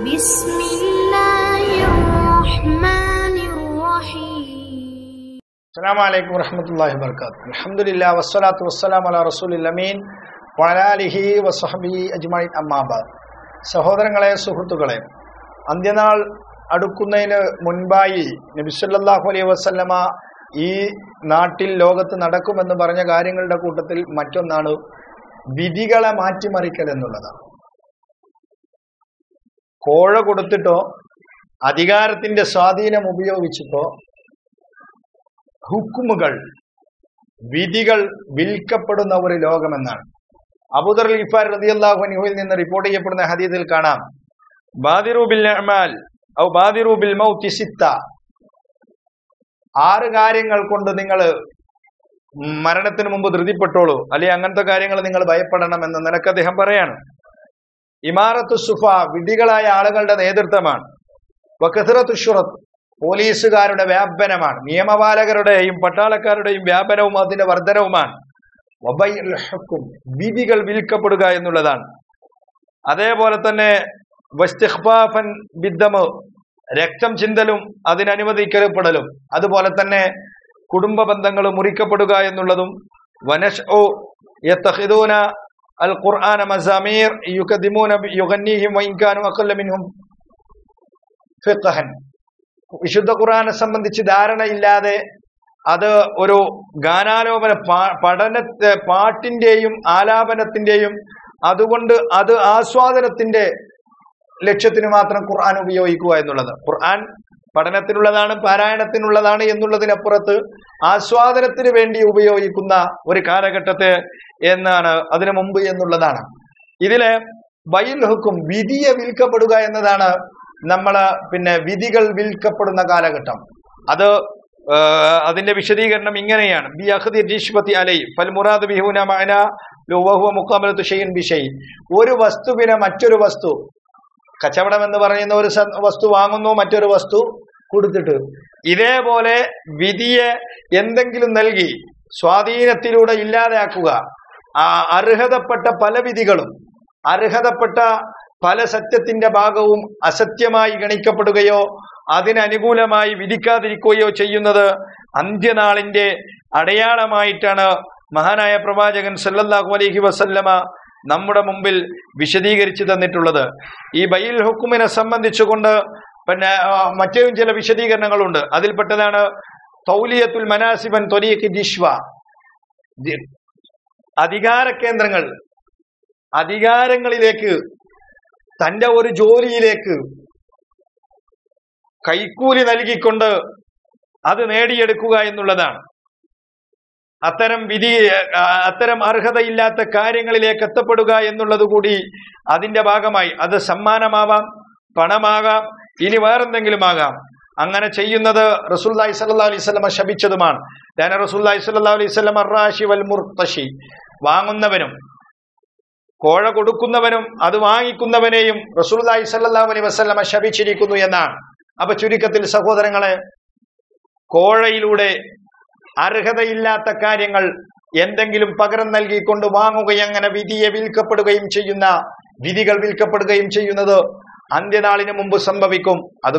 Bismillahirrahmanirrahim. Assalamu alaikum warahmatullahi wabarakatuh. Alhamdulillah wassalatu wassalamu ala rasulil amin wa ala alihi wa sahbihi ajma'in amma ba'd. സഹോദരങ്ങളെ സുഹൃത്തുക്കളെ അന്ത്യനാൾ അടുക്കുന്നതിന് മുൻപായി നബി സല്ലല്ലാഹു അലൈഹി വസല്ലമ ഈ നാട്ടിൽ ലോകത്ത് നടക്കുമെന്ന് പറഞ്ഞ കാര്യങ്ങളുടെ കൂട്ടത്തിൽ മറ്റൊന്നാണ് വിധികളെ മാറ്റിമറിക്കൽ എന്നുള്ളത്. കോഴ കൊടുത്തിട്ടോ അധികാരത്തിന്റെ സ്വാധീനം ഉപയോഗിച്ചിട്ടോ ഹുക്മുകൾ വിധികൾ വിൽക്കപ്പെടുന്ന ഒരു ലോകമെന്നാണ്. അബൂദർ ഗിഫാർ റളിയല്ലാഹു അൻഹുവിൽ നിന്ന് റിപ്പോർട്ട് ചെയ്യപ്പെടുന്ന ഹദീസിൽ കാണാം, ബാദിറു ബിൽ അഅ്മാൽ ഔ ബാദിറു ബിൽ മൗതി സിത്ത, 6 കാര്യങ്ങൾ കൊണ്ട് നിങ്ങൾ മരണത്തിന് മുമ്പ് ധൃതിപ്പെട്ടോളൂ, അല്ലെങ്കിൽ അങ്ങനത്തെ കാര്യങ്ങൾ നിങ്ങൾ ഭയപ്പെടണം എന്ന് നിനക്ക് അദ്ദേഹം പറയാണ്. ഇമാറത്തു സുഫ വിധികളായ ആളുകളുടെ നേതൃത്വമാണ്. വകസറത്തു ശുറത്ത് പോലീസുകാരുടെ വ്യാപനമാണ്, നിയമപാലകരുടെയും പട്ടാളക്കാരുടെയും വ്യാപനവും അതിന്റെ വർധനവുമാണ്. വബൈഉൽ ഹുക്ം വിധികൾ വിൽക്കപ്പെടുക എന്നുള്ളതാണ്. അതേപോലെ തന്നെ വസ്തിഖ്ഫാഫൻ ബിദ്ദമ രക്തം ചിന്തലും അതിനനുവദിക്കപ്പെടലും, അതുപോലെ തന്നെ കുടുംബ ബന്ധങ്ങൾ മുറിക്കപ്പെടുക എന്നുള്ളതും. വനശ്ഉ യതഖിദൂന അൽ ഖുർആന മസാമീർ യുഖദിമൂന യുഗന്നിഹിം വഇൻ കാനു അഖല്ല മിൻഹും ഫിഖഹൻ, വിശുദ്ധ ഖുർആനെ സംബന്ധിച്ച് ധാരണയില്ലാതെ അത് ഒരു ഗാനാലോപന പാട്ടിന്റെയും ആലാപനത്തിന്റെയും അതുകൊണ്ട് അത് ആസ്വാദനത്തിന്റെ ലക്ഷ്യത്തിന് മാത്രം ഖുർആൻ ഉപയോഗിക്കുക എന്നുള്ളത്. ഖുർആൻ പഠനത്തിനുള്ളതാണ്, പാരായണത്തിനുള്ളതാണ് എന്നുള്ളതിനപ്പുറത്ത് ആസ്വാദനത്തിന് വേണ്ടി ഉപയോഗിക്കുന്ന ഒരു കാലഘട്ടത്തെ എന്നാണ് അതിനു മുമ്പ് എന്നുള്ളതാണ്. ഇതിലെ ബൈൽ ഹുക്കും വിധിയെ വിൽക്കപ്പെടുക എന്നതാണ് നമ്മൾ വിധികൾ വിൽക്കപ്പെടുന്ന കാലഘട്ടം. അത് അതിന്റെ വിശദീകരണം ഇങ്ങനെയാണ്, ബി അഖ്ദി റിശ്വതി അലൈ ഫൽ മുറാദ് ബിഹുന മഅന ലോ വഹുവ മുഖാമലത്തു ഷൈഇൻ ബിഷൈ, ഒരു വസ്തുവിനെ മറ്റൊരു വസ്തു, കച്ചവടം എന്ന് പറയുന്ന ഒരു വസ്തു വാങ്ങുന്നു, മറ്റൊരു വസ്തു കൊടുത്തിട്ട്, ഇതേപോലെ വിധിയെ എന്തെങ്കിലും നൽകി സ്വാധീനത്തിലൂടെ ഇല്ലാതാക്കുക. അർഹതപ്പെട്ട പല വിധികളും അർഹതപ്പെട്ട പല സത്യത്തിന്റെ ഭാഗവും അസത്യമായി ഗണിക്കപ്പെടുകയോ അതിനനുകൂലമായി വിധിക്കാതിരിക്കുകയോ ചെയ്യുന്നത് അന്ത്യനാളിന്റെ അടയാളമായിട്ടാണ് മഹാനായ പ്രവാചകൻ സല്ലല്ലാഹു അലൈഹി വസല്ലമ നമ്മുടെ മുമ്പിൽ വിശദീകരിച്ചു തന്നിട്ടുള്ളത്. ഈ ബൈൽ ഹുക്കുമിനെ സംബന്ധിച്ചുകൊണ്ട് മറ്റേയും ചില വിശദീകരണങ്ങളുണ്ട്. അതിൽപ്പെട്ടതാണ് തൗലിയത്തുൽ മനാസിബൻ ത്വരീഖി ദിശ്വ, അധികാര കേന്ദ്രങ്ങൾ, അധികാരങ്ങളിലേക്ക്, തൻ്റെ ഒരു ജോലിയിലേക്ക് കൈക്കൂലി നൽകിക്കൊണ്ട് അത് നേടിയെടുക്കുക എന്നുള്ളതാണ്. അത്തരം അർഹതയില്ലാത്ത കാര്യങ്ങളിലേക്ക് എത്തപ്പെടുക എന്നുള്ളത് കൂടി അതിന്റെ ഭാഗമായി. അത് സമ്മാനമാവാം, പണമാകാം, ഇനി വേറെന്തെങ്കിലും ആകാം. അങ്ങനെ ചെയ്യുന്നത് റസൂലുള്ളാഹി സ്വല്ലല്ലാഹു അലൈഹി വസല്ലമ ശപിച്ചതുമാണ്. ദാന റസൂലുള്ളാഹി സ്വല്ലല്ലാഹു അലൈഹി വസല്ലമ അർറാശി വൽ മുർതശി, വാങ്ങുന്നവനും കോഴ കൊടുക്കുന്നവനും അത് വാങ്ങിക്കുന്നവനെയും റസൂലുള്ളാഹി സ്വല്ലല്ലാഹു അലൈഹി വസല്ലമ ശപിച്ചിരിക്കുന്നു എന്നാണ്. അപ്പൊ ചുരുക്കത്തിൽ സഹോദരങ്ങളെ, കോഴയിലൂടെ അർഹതയില്ലാത്ത കാര്യങ്ങൾ എന്തെങ്കിലും പകരം നൽകിക്കൊണ്ട് വാങ്ങുകയും അങ്ങനെ വിധിയെ വിൽക്കപ്പെടുകയും ചെയ്യുന്ന വിധികൾ വിൽക്കപ്പെടുകയും ചെയ്യുന്നത് അന്ത്യനാളിന് മുമ്പ് സംഭവിക്കും. അത്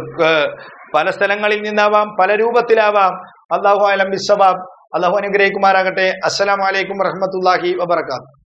പല സ്ഥലങ്ങളിൽ നിന്നാവാം, പല രൂപത്തിലാവാം. അല്ലാഹു അലം ബിസ്സവാബ്. അല്ലാഹു അനുഗ്രഹിക്കുമാറാകട്ടെ. അസ്സലാമു അലൈക്കും വറഹ്മത്തുള്ളാഹി വബറകാതുഹു.